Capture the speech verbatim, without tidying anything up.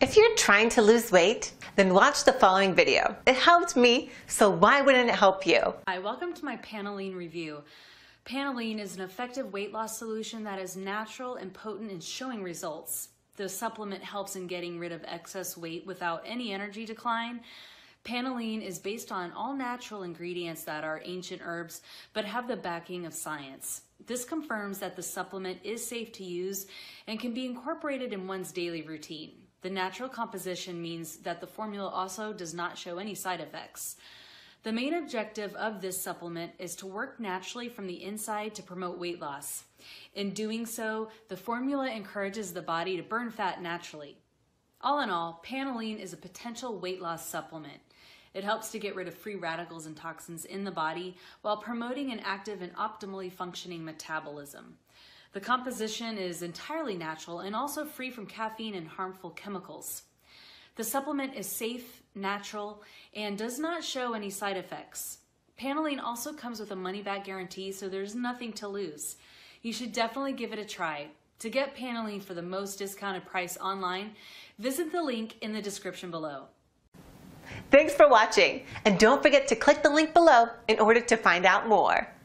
If you're trying to lose weight, then watch the following video. It helped me, so why wouldn't it help you? Hi, welcome to my Panalean review. Panalean is an effective weight loss solution that is natural and potent in showing results. The supplement helps in getting rid of excess weight without any energy decline. Panalean is based on all natural ingredients that are ancient herbs, but have the backing of science. This confirms that the supplement is safe to use and can be incorporated in one's daily routine. The natural composition means that the formula also does not show any side effects. The main objective of this supplement is to work naturally from the inside to promote weight loss. In doing so, the formula encourages the body to burn fat naturally. All in all, Panalean is a potential weight loss supplement. It helps to get rid of free radicals and toxins in the body while promoting an active and optimally functioning metabolism. The composition is entirely natural and also free from caffeine and harmful chemicals. The supplement is safe, natural, and does not show any side effects. Panalean also comes with a money-back guarantee, so there's nothing to lose. You should definitely give it a try. To get Panalean for the most discounted price online, visit the link in the description below. Thanks for watching, and don't forget to click the link below in order to find out more.